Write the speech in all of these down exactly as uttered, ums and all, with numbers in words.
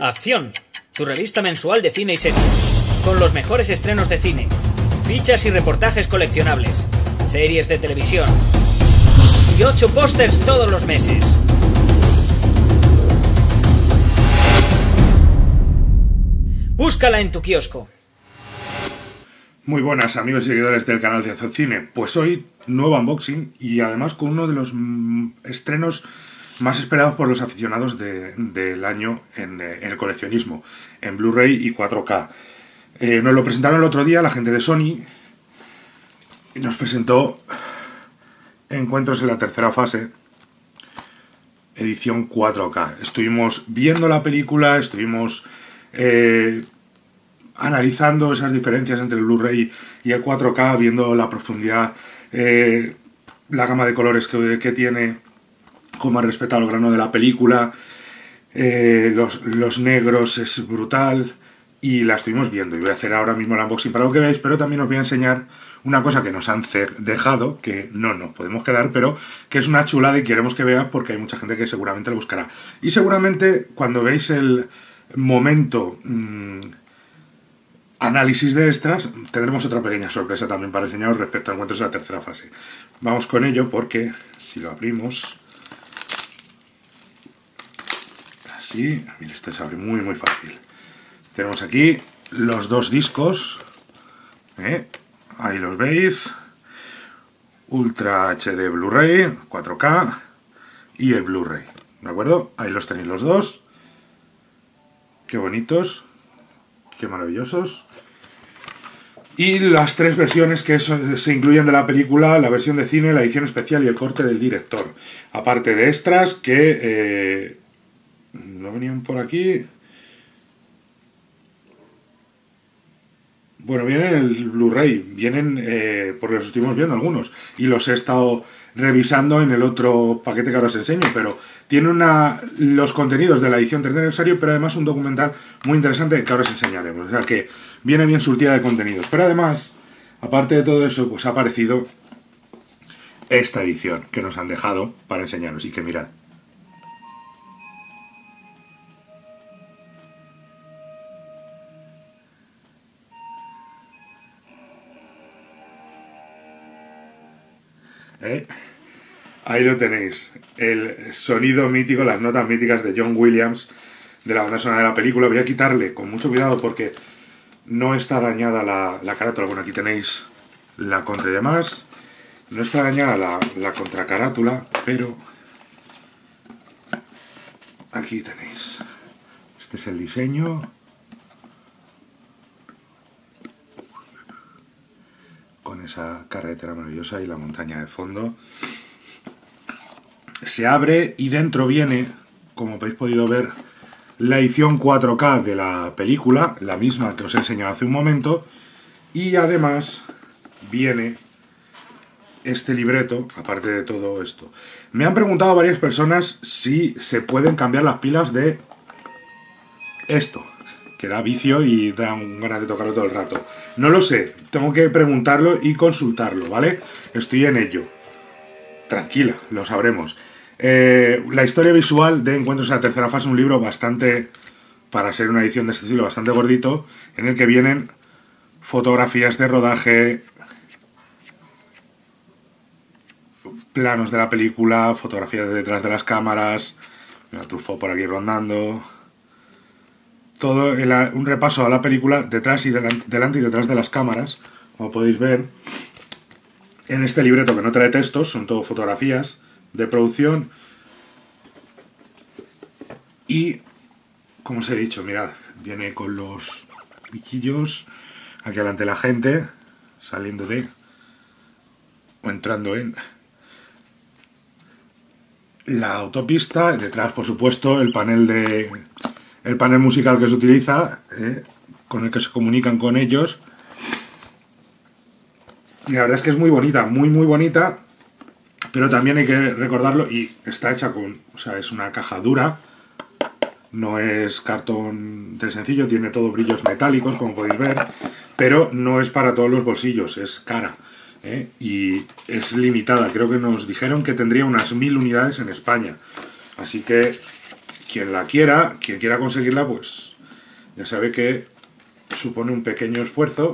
Acción, tu revista mensual de cine y series, con los mejores estrenos de cine, fichas y reportajes coleccionables, series de televisión y ocho pósters todos los meses. Búscala en tu kiosco. Muy buenas amigos y seguidores del canal de AzoCine. Pues hoy nuevo unboxing y además con uno de los estrenos más esperados por los aficionados de, del año en, en el coleccionismo, en Blu-ray y cuatro K. Eh, nos lo presentaron el otro día la gente de Sony y nos presentó Encuentros en la tercera fase, edición cuatro K. Estuvimos viendo la película, estuvimos eh, analizando esas diferencias entre el Blu-ray y el cuatro K, viendo la profundidad, eh, la gama de colores que, que tiene, cómo ha respetado el grano de la película, eh, los, los negros es brutal, y la estuvimos viendo. Y voy a hacer ahora mismo el unboxing para lo que veáis, pero también os voy a enseñar una cosa que nos han dejado, que no nos podemos quedar, pero que es una chulada y queremos que veáis porque hay mucha gente que seguramente lo buscará. Y seguramente cuando veáis el momento mmm, análisis de extras, tendremos otra pequeña sorpresa también para enseñaros respecto a Encuentros en la tercera fase. Vamos con ello porque si lo abrimos... Así, mira, este se abre muy muy fácil. Tenemos aquí los dos discos, ¿eh? Ahí los veis, Ultra H D Blu-ray, cuatro K y el Blu-ray, ¿de acuerdo? Ahí los tenéis los dos, qué bonitos, qué maravillosos. Y las tres versiones que se incluyen de la película, la versión de cine, la edición especial y el corte del director. Aparte de extras que... Eh, no venían por aquí... Bueno, vienen el Blu-ray, vienen eh, porque los estuvimos viendo algunos y los he estado revisando en el otro paquete que ahora os enseño, pero tiene una, los contenidos de la edición tercer aniversario, pero además un documental muy interesante que ahora os enseñaremos, o sea que viene bien surtida de contenidos. Pero además, aparte de todo eso, pues ha aparecido esta edición que nos han dejado para enseñaros y que mirad. ¿Eh? Ahí lo tenéis, el sonido mítico, las notas míticas de John Williams de la banda sonora de la película. Voy a quitarle con mucho cuidado porque no está dañada la, la carátula. Bueno, aquí tenéis la contra y demás, no está dañada la, la contracarátula, pero aquí tenéis, este es el diseño con esa carretera maravillosa y la montaña de fondo. Se abre y dentro viene, como habéis podido ver, la edición cuatro K de la película, la misma que os he enseñado hace un momento, y además viene este libreto, aparte de todo esto. Me han preguntado varias personas si se pueden cambiar las pilas de esto, que da vicio y da un ganas de tocarlo todo el rato. No lo sé, tengo que preguntarlo y consultarlo, ¿vale? Estoy en ello. Tranquila, lo sabremos. Eh, la historia visual de Encuentros en la tercera fase, un libro bastante, para ser una edición de este estilo, bastante gordito, en el que vienen fotografías de rodaje, planos de la película, fotografías de detrás de las cámaras, me la Truffaut por aquí rondando... Todo el, un repaso a la película detrás y delante, delante y detrás de las cámaras, como podéis ver en este libreto que no trae textos, son todo fotografías de producción. Y como os he dicho, mirad, viene con los bichillos aquí delante la gente saliendo de o entrando en la autopista, detrás por supuesto el panel de el panel musical que se utiliza, eh, con el que se comunican con ellos. Y la verdad es que es muy bonita, muy muy bonita, pero también hay que recordarlo, y está hecha con, o sea, es una caja dura, no es cartón de sencillo, tiene todo brillos metálicos, como podéis ver, pero no es para todos los bolsillos, es cara, eh, y es limitada. Creo que nos dijeron que tendría unas mil unidades en España, así que... quien la quiera, quien quiera conseguirla, pues ya sabe que supone un pequeño esfuerzo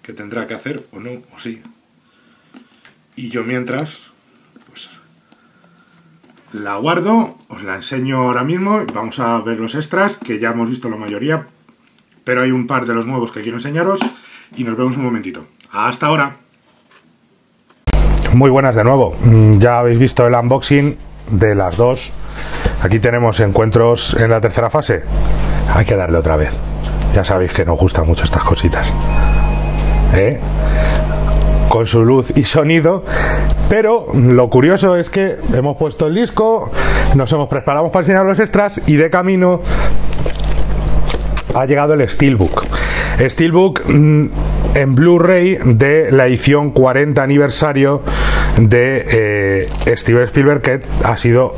que tendrá que hacer, o no, o sí. Y yo mientras, pues la guardo, os la enseño ahora mismo, vamos a ver los extras, que ya hemos visto la mayoría, pero hay un par de los nuevos que quiero enseñaros, y nos vemos un momentito. ¡Hasta ahora! Muy buenas de nuevo, ya habéis visto el unboxing de las dos. Aquí tenemos Encuentros en la tercera fase. Hay que darle otra vez. Ya sabéis que nos gustan mucho estas cositas, ¿eh? Con su luz y sonido. Pero lo curioso es que hemos puesto el disco, nos hemos preparado para enseñar los extras y de camino ha llegado el Steelbook. Steelbook en Blu-ray de la edición cuarenta aniversario de eh, Steven Spielberg, que ha sido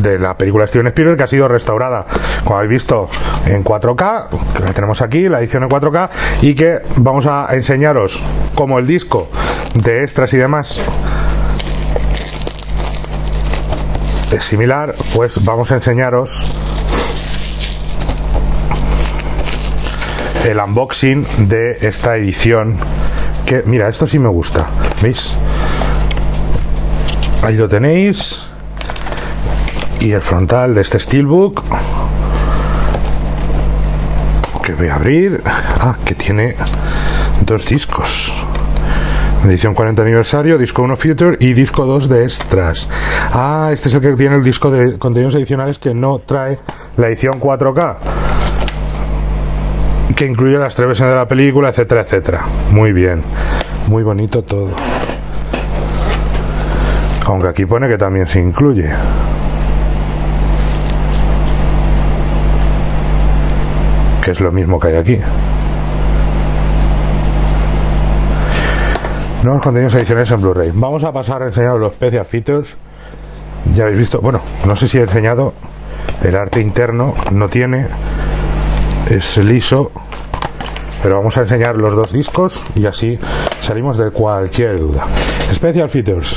de la película Steven Spielberg, que ha sido restaurada, como habéis visto, en cuatro K, que la tenemos aquí, la edición en cuatro K, y que vamos a enseñaros como el disco de extras y demás es similar, pues vamos a enseñaros el unboxing de esta edición, que mira, esto sí me gusta, ¿veis? Ahí lo tenéis, y el frontal de este Steelbook que voy a abrir, ah, que tiene dos discos, edición cuarenta aniversario, disco uno Future y disco dos de extras. Ah, este es el que tiene el disco de contenidos adicionales que no trae la edición cuatro K, que incluye las tres versiones de la película, etcétera, etcétera. Muy bien, muy bonito todo. Aunque aquí pone que también se incluye. Que es lo mismo que hay aquí. Nuevos contenidos adicionales en Blu-ray. Vamos a pasar a enseñaros los Special Features. Ya habéis visto, bueno, no sé si he enseñado el arte interno, no tiene... es liso, pero vamos a enseñar los dos discos y así salimos de cualquier duda. Special Features.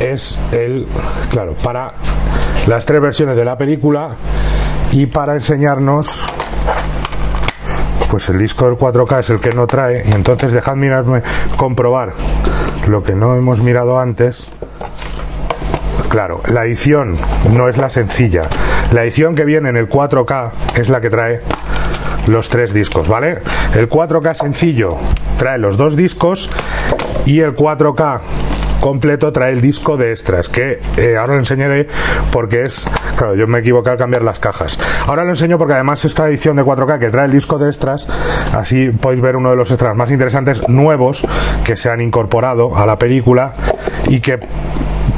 Es el, claro, para las tres versiones de la película y para enseñarnos... pues el disco del cuatro K es el que no trae, y entonces dejad mirarme, comprobar lo que no hemos mirado antes. Claro, la edición no es la sencilla, la edición que viene en el cuatro K es la que trae los tres discos, ¿vale? El cuatro K sencillo trae los dos discos y el cuatro K completo trae el disco de extras, que eh, ahora lo enseñaré porque es... claro, yo me equivoqué al cambiar las cajas. Ahora lo enseño porque además esta edición de cuatro K que trae el disco de extras, así podéis ver uno de los extras más interesantes nuevos que se han incorporado a la película y que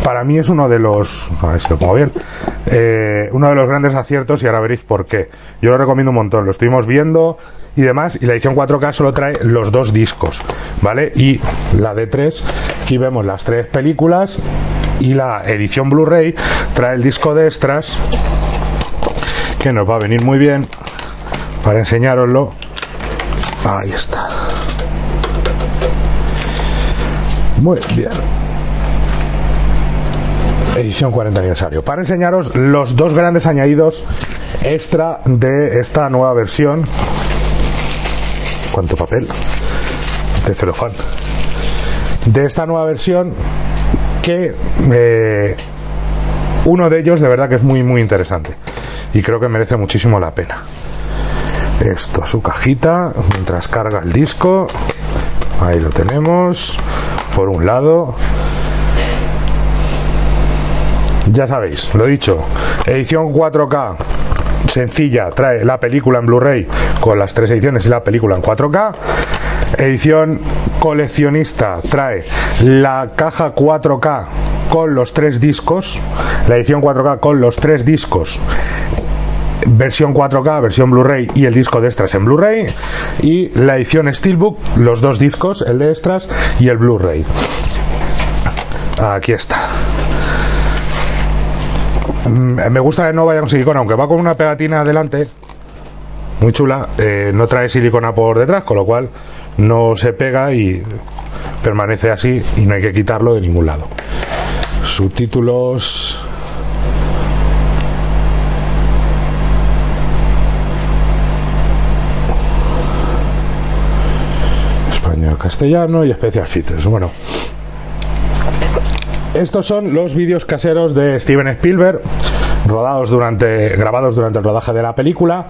para mí es uno de los... a ver si lo pongo bien, eh, uno de los grandes aciertos, y ahora veréis por qué. Yo lo recomiendo un montón, lo estuvimos viendo y demás, y la edición cuatro K solo trae los dos discos, ¿vale? Y la de tres, aquí vemos las tres películas, y la edición Blu-ray trae el disco de extras, que nos va a venir muy bien para enseñároslo. Ahí está. Muy bien. Edición cuarenta aniversario, para enseñaros los dos grandes añadidos extra de esta nueva versión. ¿Cuánto papel? De celofán. De esta nueva versión, que eh, uno de ellos de verdad que es muy muy interesante y creo que merece muchísimo la pena. Esto, su cajita, mientras carga el disco, ahí lo tenemos, por un lado. Ya sabéis, lo dicho, edición cuatro K sencilla trae la película en Blu-ray con las tres ediciones y la película en cuatro K. Edición coleccionista trae la caja cuatro K con los tres discos, la edición cuatro K con los tres discos, versión cuatro K, versión Blu-ray y el disco de extras en Blu-ray. Y la edición Steelbook, los dos discos, el de extras y el Blu-ray. Aquí está. Me gusta que no vayan silicona, aunque va con una pegatina adelante muy chula, eh, no trae silicona por detrás, con lo cual no se pega y permanece así y no hay que quitarlo de ningún lado. Subtítulos. Español, castellano y especial features. Bueno. Estos son los vídeos caseros de Steven Spielberg, rodados durante, grabados durante el rodaje de la película.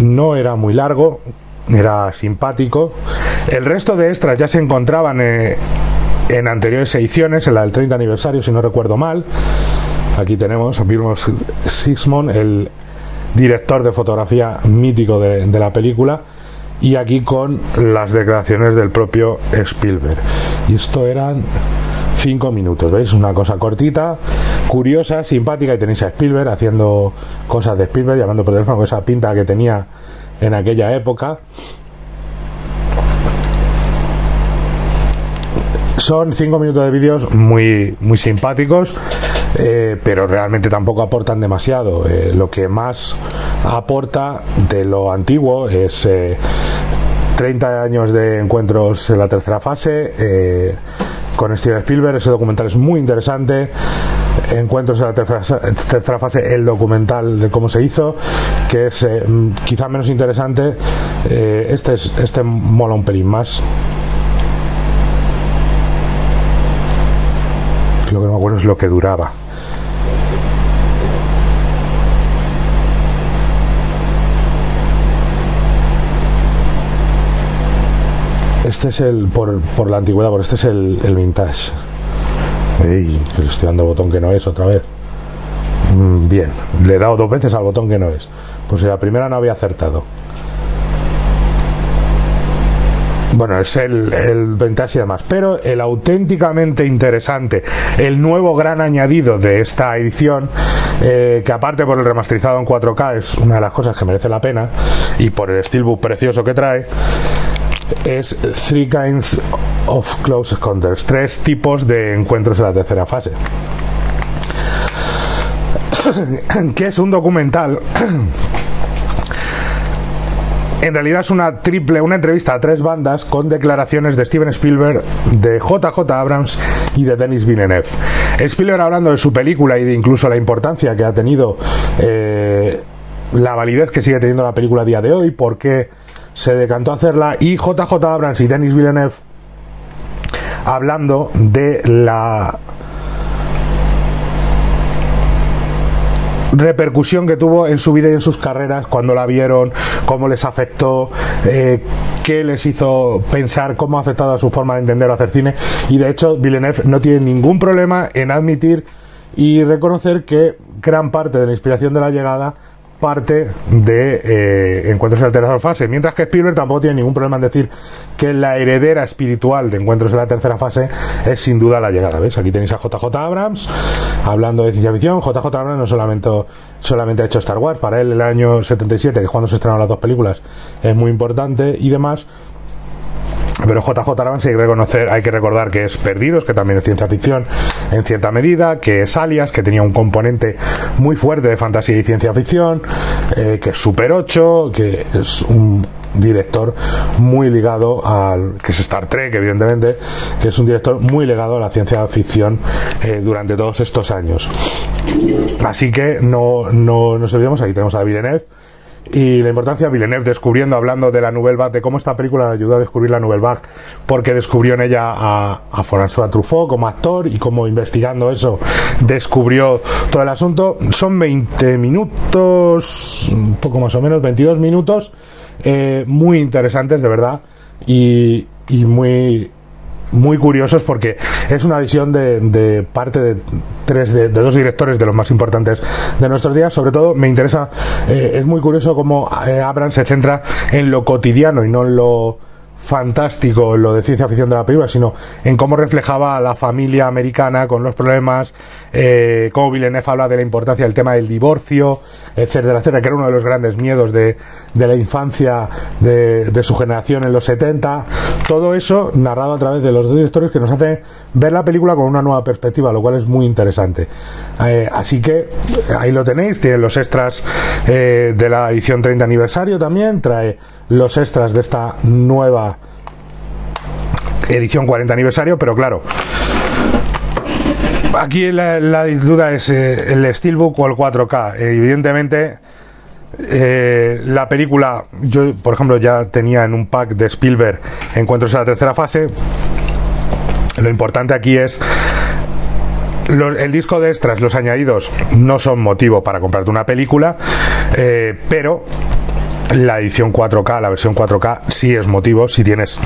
No era muy largo, era simpático. El resto de extras ya se encontraban eh, en anteriores ediciones, en la del treinta aniversario, si no recuerdo mal. Aquí tenemos a Vilmos Sixmon, el director de fotografía mítico de, de la película. Y aquí con las declaraciones del propio Spielberg. Y esto eran cinco minutos, ¿veis? Una cosa cortita, curiosa, simpática, y tenéis a Spielberg haciendo cosas de Spielberg, llamando por teléfono, con esa pinta que tenía en aquella época. Son cinco minutos de vídeos muy, muy simpáticos, eh, pero realmente tampoco aportan demasiado. Eh, lo que más aporta de lo antiguo es eh, treinta años de Encuentros en la tercera fase, eh, con Steven Spielberg. Ese documental es muy interesante. Encuentros en la tercera, tercera fase, el documental de cómo se hizo, que es eh, quizá menos interesante. Eh, este, es, este mola un pelín más. Lo que no me acuerdo es lo que duraba. Este es el, por, por la antigüedad, por este es el, el vintage. Ey, que le estoy dando botón que no es otra vez. Mm, bien, le he dado dos veces al botón que no es. Pues la primera no había acertado. Bueno, es el, el vintage y demás. Pero el auténticamente interesante, el nuevo gran añadido de esta edición, eh, que aparte por el remasterizado en cuatro K es una de las cosas que merece la pena, y por el steelbook precioso que trae, es Three Kinds of Close Encounters, tres tipos de encuentros en la tercera fase, que es un documental. En realidad es una triple, una entrevista a tres bandas con declaraciones de Steven Spielberg, de J J Abrams y de Dennis Villeneuve. Spielberg hablando de su película y de incluso la importancia que ha tenido, eh, la validez que sigue teniendo la película a día de hoy, por qué se decantó a hacerla, y J J Abrams y Dennis Villeneuve hablando de la repercusión que tuvo en su vida y en sus carreras, cuando la vieron, cómo les afectó, eh, qué les hizo pensar, cómo ha afectado a su forma de entender o hacer cine. Y de hecho Villeneuve no tiene ningún problema en admitir y reconocer que gran parte de la inspiración de la llegada parte de eh, Encuentros en la tercera fase, mientras que Spielberg tampoco tiene ningún problema en decir que la heredera espiritual de Encuentros en la tercera fase es sin duda la llegada. ¿Ves? Aquí tenéis a J J Abrams hablando de ciencia ficción. J J Abrams no solamente, solamente ha hecho Star Wars. Para él el año setenta y siete, que es cuando se estrenaron las dos películas, es muy importante y demás. Pero J J Abrams hay que reconocer, hay que recordar que es Perdidos, que también es ciencia ficción en cierta medida, que es Alias, que tenía un componente muy fuerte de fantasía y ciencia ficción, eh, que es Super ocho, que es un director muy ligado al, que es Star Trek, evidentemente, que es un director muy ligado a la ciencia ficción eh, durante todos estos años. Así que no, no nos olvidemos, aquí tenemos a Villeneuve. Y la importancia de Villeneuve descubriendo, hablando de la Nouvelle Vague, de cómo esta película ayudó a descubrir la Nouvelle Vague, porque descubrió en ella a, a François Truffaut como actor, y como investigando eso descubrió todo el asunto. Son veinte minutos, un poco más o menos, veintidós minutos, eh, muy interesantes de verdad, y, y muy, muy curiosos, porque es una visión de, de parte de tres de, de dos directores de los más importantes de nuestros días. Sobre todo me interesa, eh, es muy curioso cómo eh, Abrams se centra en lo cotidiano y no en lo fantástico, lo de ciencia ficción de la película, sino en cómo reflejaba a la familia americana con los problemas, eh, cómo Villeneuve habla de la importancia del tema del divorcio, etcétera, etcétera, que era uno de los grandes miedos de, de la infancia de, de su generación en los setenta. Todo eso narrado a través de los dos directores, que nos hace ver la película con una nueva perspectiva, lo cual es muy interesante. Eh, así que ahí lo tenéis. Tienen los extras eh, de la edición treinta aniversario también, trae los extras de esta nueva edición cuarenta aniversario, pero claro, aquí la, la duda es eh, el Steelbook o el cuatro K. Evidentemente, eh, la película, yo por ejemplo ya tenía en un pack de Spielberg Encuentros en la tercera fase. Lo importante aquí es los, el disco de extras, los añadidos no son motivo para comprarte una película, eh, pero la edición cuatro K, la versión cuatro K sí es motivo, si tienes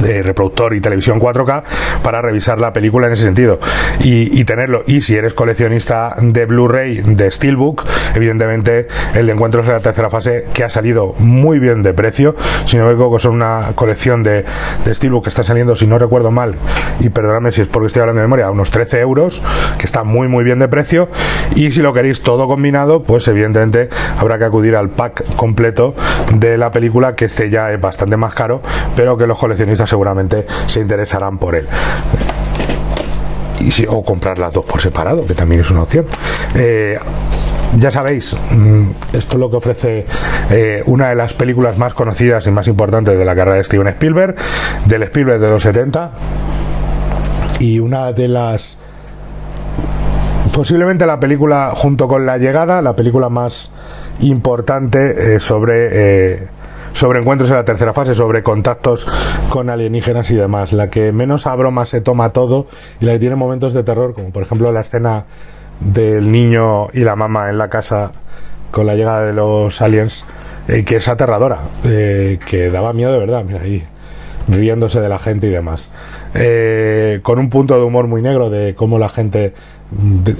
de reproductor y televisión cuatro K, para revisar la película en ese sentido y, y tenerlo. Y si eres coleccionista de Blu-ray, de Steelbook, evidentemente el de Encuentros en la tercera fase, que ha salido muy bien de precio, si no me equivoco son una colección de, de Steelbook que está saliendo, si no recuerdo mal, y perdonadme si es porque estoy hablando de memoria, a unos trece euros, que está muy muy bien de precio. Y si lo queréis todo combinado, pues evidentemente habrá que acudir al pack completo de la película, que este ya es bastante más caro, pero que los coleccionistas seguramente se interesarán por él. Y si, o comprar las dos por separado, que también es una opción. Eh, ya sabéis, esto es lo que ofrece eh, una de las películas más conocidas y más importantes de la carrera de Steven Spielberg, del Spielberg de los setenta, y una de las, posiblemente la película, junto con La Llegada, la película más importante eh, sobre... Eh, sobre encuentros en la tercera fase, sobre contactos con alienígenas y demás, la que menos a broma se toma todo y la que tiene momentos de terror, como por ejemplo la escena del niño y la mamá en la casa con la llegada de los aliens, eh, que es aterradora, eh, que daba miedo de verdad, mira ahí riéndose de la gente y demás, eh, con un punto de humor muy negro de cómo la gente,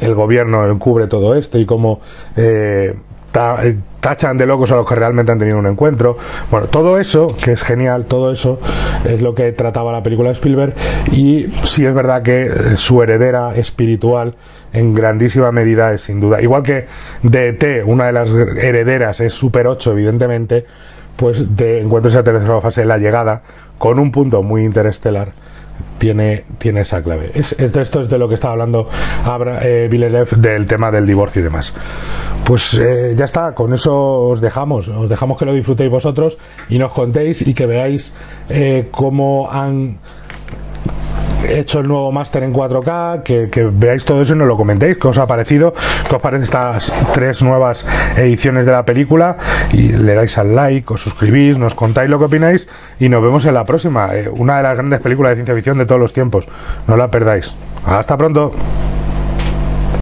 el gobierno encubre todo esto y cómo eh, ta, tachan de locos a los que realmente han tenido un encuentro. Bueno, todo eso, que es genial, todo eso es lo que trataba la película de Spielberg. Y sí es verdad que su heredera espiritual en grandísima medida es, sin duda, igual que de E T, una de las herederas es Super ocho, evidentemente, pues de Encuentros en la tercera fase, La Llegada, con un punto muy interestelar, tiene, tiene esa clave. Es, es de esto es de lo que estaba hablando Abra, eh, Villeneuve, del tema del divorcio y demás. Pues eh, ya está, con eso os dejamos, os dejamos que lo disfrutéis vosotros y nos contéis y que veáis eh, cómo han hecho el nuevo máster en cuatro K, que, que veáis todo eso y nos lo comentéis, qué os ha parecido, qué os parecen estas tres nuevas ediciones de la película, y le dais al like, os suscribís, nos contáis lo que opináis y nos vemos en la próxima, eh, una de las grandes películas de ciencia ficción de todos los tiempos, no la perdáis. Hasta pronto.